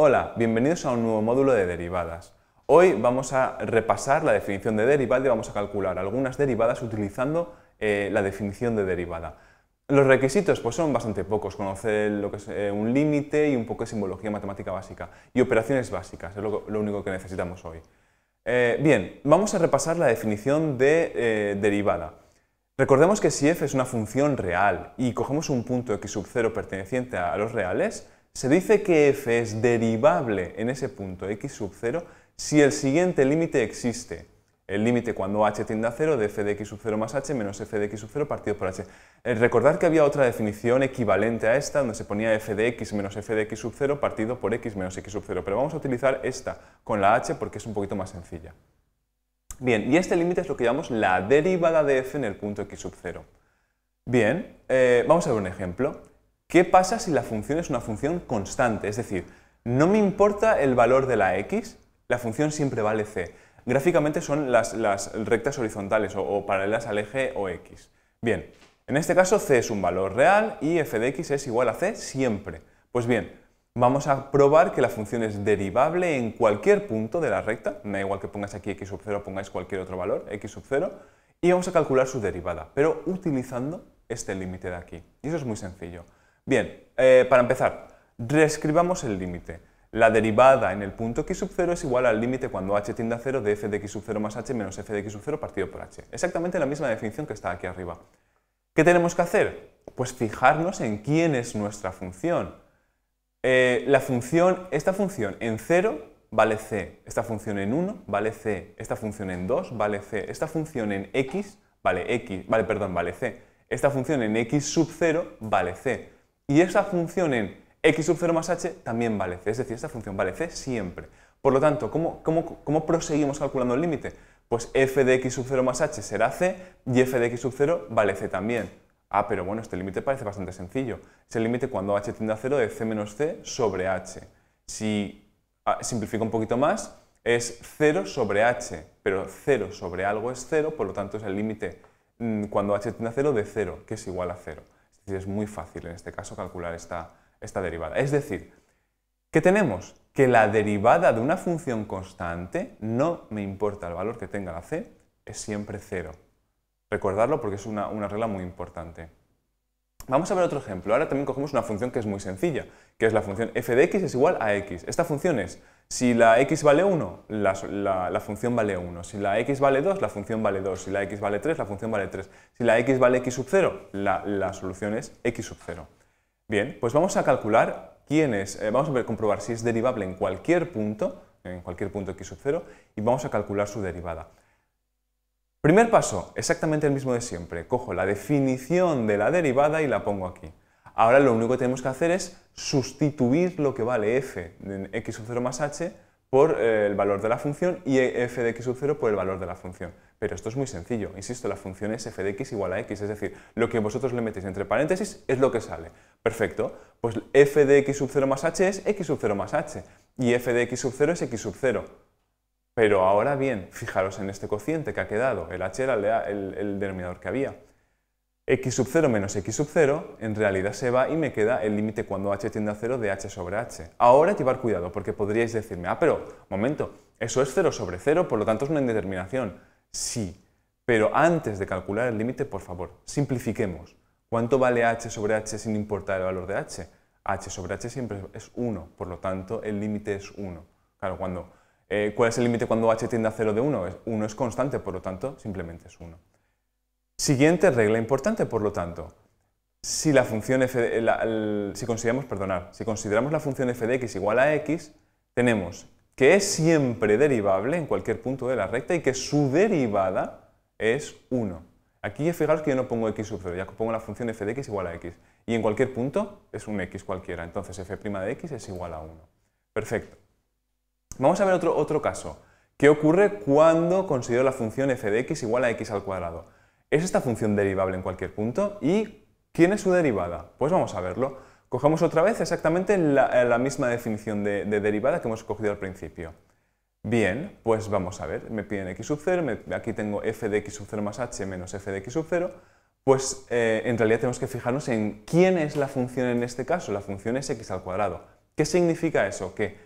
Hola, bienvenidos a un nuevo módulo de derivadas. Hoy vamos a repasar la definición de derivada y vamos a calcular algunas derivadas utilizando la definición de derivada. Los requisitos pues son bastante pocos, conocer lo que es un límite y un poco de simbología matemática básica y operaciones básicas, es lo único que necesitamos hoy. Bien, vamos a repasar la definición de derivada. Recordemos que si f es una función real y cogemos un punto x sub 0 perteneciente a los reales, se dice que f es derivable en ese punto x sub 0 si el siguiente límite existe. El límite cuando h tiende a 0 de f de x sub 0 más h menos f de x sub 0 partido por h. Recordad que había otra definición equivalente a esta donde se ponía f de x menos f de x sub 0 partido por x menos x sub 0, pero vamos a utilizar esta con la h porque es un poquito más sencilla. Bien, y este límite es lo que llamamos la derivada de f en el punto x sub 0. Bien, vamos a ver un ejemplo. ¿Qué pasa si la función es una función constante? Es decir, no me importa el valor de la x, la función siempre vale c. Gráficamente son las rectas horizontales o paralelas al eje o x. Bien, en este caso c es un valor real y f de x es igual a c siempre. Pues bien, vamos a probar que la función es derivable en cualquier punto de la recta, me da igual que pongáis aquí x sub 0 o pongáis cualquier otro valor, x sub 0, y vamos a calcular su derivada, pero utilizando este límite de aquí. Y eso es muy sencillo. Bien, para empezar, reescribamos el límite. La derivada en el punto x sub 0 es igual al límite cuando h tiende a 0 de f de x sub 0 más h menos f de x sub 0 partido por h. Exactamente la misma definición que está aquí arriba. ¿Qué tenemos que hacer? Pues fijarnos en quién es nuestra función. Esta función en 0 vale c, esta función en 1 vale c, esta función en 2 vale c, esta función en vale c, esta función en x sub 0 vale c. Y esta función en x sub 0 más h también vale c, es decir, esta función vale c siempre. Por lo tanto, ¿cómo proseguimos calculando el límite? Pues f de x sub 0 más h será c y f de x sub 0 vale c también. Ah, pero bueno, este límite parece bastante sencillo. Es el límite cuando h tiende a 0 de c menos c sobre h. Si simplifico un poquito más, es 0 sobre h, pero 0 sobre algo es 0, por lo tanto es el límite cuando h tiende a 0 de 0, que es igual a 0. Es muy fácil en este caso calcular esta derivada. Es decir, ¿qué tenemos? Que la derivada de una función constante, no me importa el valor que tenga la c, es siempre 0. Recordarlo porque es una regla muy importante. Vamos a ver otro ejemplo. Ahora también cogemos una función que es muy sencilla, que es la función f de x es igual a x. Esta función es, si la x vale 1, la función vale 1. Si la x vale 2, la función vale 2. Si la x vale 3, la función vale 3. Si la x vale x sub 0, la solución es x sub 0. Bien, pues vamos a calcular vamos a comprobar si es derivable en cualquier punto, x sub 0, y vamos a calcular su derivada. Primer paso, exactamente el mismo de siempre. Cojo la definición de la derivada y la pongo aquí. Ahora lo único que tenemos que hacer es sustituir lo que vale f de x sub 0 más h por el valor de la función y f de x sub 0 por el valor de la función. Pero esto es muy sencillo. Insisto, la función es f de x igual a x, es decir, lo que vosotros le metéis entre paréntesis es lo que sale. Perfecto. Pues f de x sub 0 más h es x sub 0 más h y f de x sub 0 es x sub 0. Pero ahora bien, fijaros en este cociente que ha quedado, el h era el denominador que había. X sub 0 menos x sub 0 en realidad se va y me queda el límite cuando h tiende a 0 de h sobre h. Ahora llevar cuidado porque podríais decirme, ah, pero, momento, eso es 0 sobre 0, por lo tanto es una indeterminación. Sí, pero antes de calcular el límite, por favor, simplifiquemos. ¿Cuánto vale h sobre h sin importar el valor de h? H sobre h siempre es 1, por lo tanto el límite es 1. Claro, ¿cuál es el límite cuando h tiende a 0 de 1? 1 es constante, por lo tanto, simplemente es 1. Siguiente regla importante, por lo tanto, si consideramos la función f de x igual a x, tenemos que es siempre derivable en cualquier punto de la recta y que su derivada es 1. Aquí fijaros que yo no pongo x sub 0, ya pongo la función f de x igual a x. Y en cualquier punto es un x cualquiera, entonces f' de x es igual a 1. Perfecto. Vamos a ver otro caso. ¿Qué ocurre cuando considero la función f de x igual a x al cuadrado? ¿Es esta función derivable en cualquier punto? ¿Y quién es su derivada? Pues vamos a verlo. Cogemos otra vez exactamente la misma definición de derivada que hemos cogido al principio. Bien, pues vamos a ver. Me piden x sub 0, aquí tengo f de x sub 0 más h menos f de x sub 0. Pues en realidad tenemos que fijarnos en quién es la función en este caso. La función es x al cuadrado. ¿Qué significa eso? Que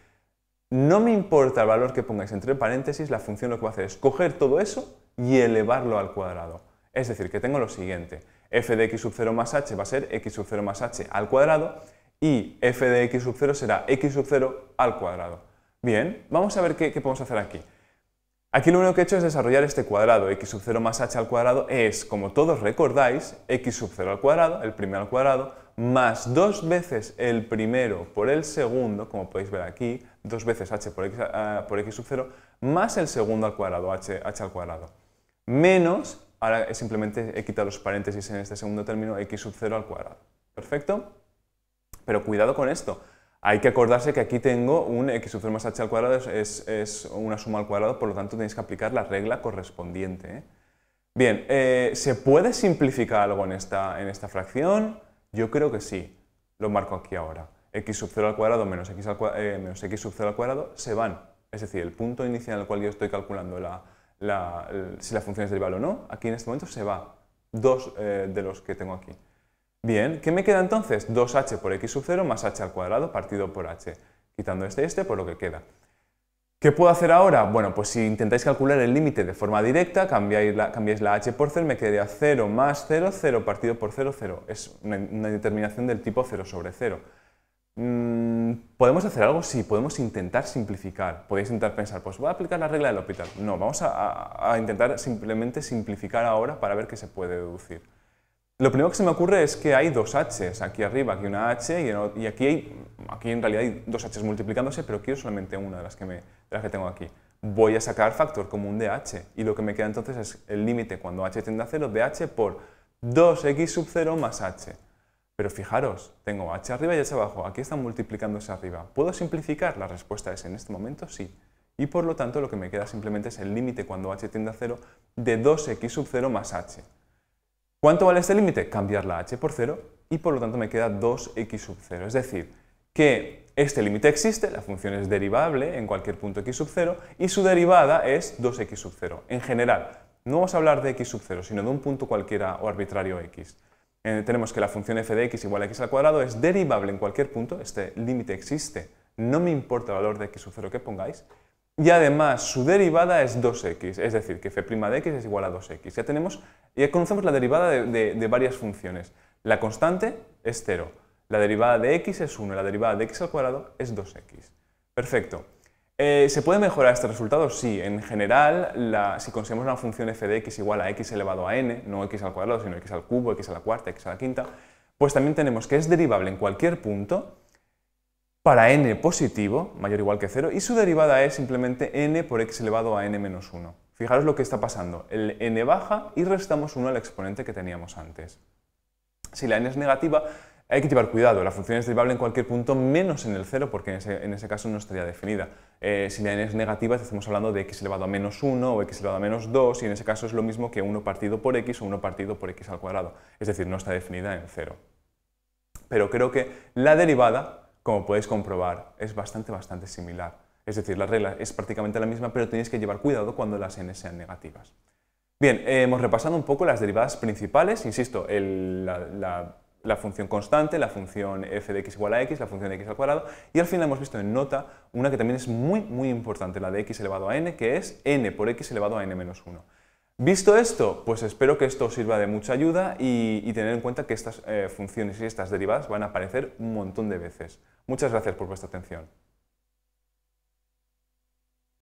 No me importa el valor que pongáis entre paréntesis, la función lo que va a hacer es coger todo eso y elevarlo al cuadrado. Es decir, que tengo lo siguiente, f de x sub 0 más h va a ser x sub 0 más h al cuadrado y f de x sub 0 será x sub 0 al cuadrado. Bien, vamos a ver qué podemos hacer aquí. Aquí lo único que he hecho es desarrollar este cuadrado, x sub 0 más h al cuadrado es, como todos recordáis, x sub 0 al cuadrado, el primero al cuadrado, más dos veces el primero por el segundo, como podéis ver aquí, dos veces h por x sub 0, más el segundo al cuadrado, h al cuadrado, menos, ahora simplemente he quitado los paréntesis en este segundo término, x sub 0 al cuadrado. ¿Perfecto? Pero cuidado con esto. Hay que acordarse que aquí tengo un x sub 0 más h al cuadrado, es una suma al cuadrado, por lo tanto tenéis que aplicar la regla correspondiente, ¿eh? Bien, ¿se puede simplificar algo en esta fracción? Yo creo que sí. Lo marco aquí ahora. X sub 0 al cuadrado menos x sub 0 al cuadrado se van. Es decir, el punto inicial en el cual yo estoy calculando si la función es derivable o no, aquí en este momento se va. Dos de los que tengo aquí. Bien, ¿qué me queda entonces? 2h por x sub 0 más h al cuadrado partido por h, quitando este y este, por lo que queda. ¿Qué puedo hacer ahora? Bueno, pues si intentáis calcular el límite de forma directa, cambiáis la h por 0, me quedaría 0 más 0, 0 partido por 0, 0. Es una determinación del tipo 0 sobre 0. ¿Podemos hacer algo? Sí, podemos intentar simplificar. Podéis intentar pensar, pues voy a aplicar la regla del L'Hopital. No, vamos a intentar simplemente simplificar ahora para ver qué se puede deducir. Lo primero que se me ocurre es que hay dos h's aquí arriba, aquí una h y aquí en realidad hay dos h's multiplicándose, pero quiero solamente una de las que tengo aquí. Voy a sacar factor común de h y lo que me queda entonces es el límite cuando h tiende a 0 de h por 2x sub 0 más h. Pero fijaros, tengo h arriba y h abajo, aquí están multiplicándose arriba. ¿Puedo simplificar? La respuesta es en este momento sí. Y por lo tanto lo que me queda simplemente es el límite cuando h tiende a 0 de 2x sub 0 más h. ¿Cuánto vale este límite? Cambiar la h por 0 y por lo tanto me queda 2x sub 0. Es decir, que este límite existe, la función es derivable en cualquier punto x sub 0 y su derivada es 2x sub 0. En general, no vamos a hablar de x sub 0, sino de un punto cualquiera o arbitrario x. Tenemos que la función f de x igual a x al cuadrado es derivable en cualquier punto, este límite existe, no me importa el valor de x sub 0 que pongáis, y además su derivada es 2x, es decir, que f' de x es igual a 2x. Ya conocemos la derivada de varias funciones. La constante es 0, la derivada de x es 1, la derivada de x al cuadrado es 2x. Perfecto. ¿Se puede mejorar este resultado? Sí, en general, si conseguimos una función f de x igual a x elevado a n, no x al cuadrado, sino x al cubo, x a la cuarta, x a la quinta, pues también tenemos que es derivable en cualquier punto, para n positivo, mayor o igual que 0, y su derivada es simplemente n por x elevado a n menos 1. Fijaros lo que está pasando, el n baja y restamos 1 al exponente que teníamos antes. Si la n es negativa, hay que llevar cuidado, la función es derivable en cualquier punto menos en el 0, porque en ese caso no estaría definida. Si la n es negativa, estamos hablando de x elevado a menos 1 o x elevado a menos 2, y en ese caso es lo mismo que 1 partido por x o 1 partido por x al cuadrado, es decir, no está definida en 0. Pero creo que la derivada, como podéis comprobar, es bastante similar. Es decir, la regla es prácticamente la misma, pero tenéis que llevar cuidado cuando las n sean negativas. Bien, hemos repasado un poco las derivadas principales. Insisto, la función constante, la función f de x igual a x, la función de x al cuadrado, y al final hemos visto en nota una que también es muy importante, la de x elevado a n, que es n por x elevado a n menos 1. Visto esto, pues espero que esto os sirva de mucha ayuda y tener en cuenta que estas funciones y estas derivadas van a aparecer un montón de veces. Muchas gracias por vuestra atención.